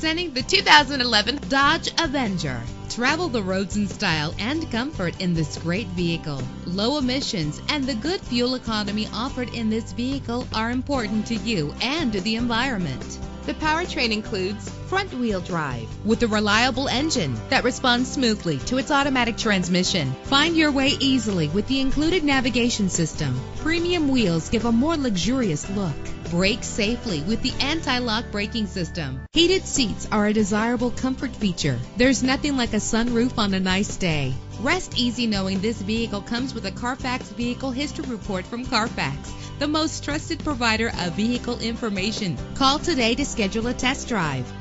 Presenting the 2011 Dodge Avenger. Travel the roads in style and comfort in this great vehicle. Low emissions and the good fuel economy offered in this vehicle are important to you and the environment. The powertrain includes front-wheel drive with a reliable engine that responds smoothly to its automatic transmission. Find your way easily with the included navigation system. Premium wheels give a more luxurious look. Brake safely with the anti-lock braking system. Heated seats are a desirable comfort feature. There's nothing like a sunroof on a nice day. Rest easy knowing this vehicle comes with a Carfax Vehicle History Report from Carfax, the most trusted provider of vehicle information. Call today to schedule a test drive.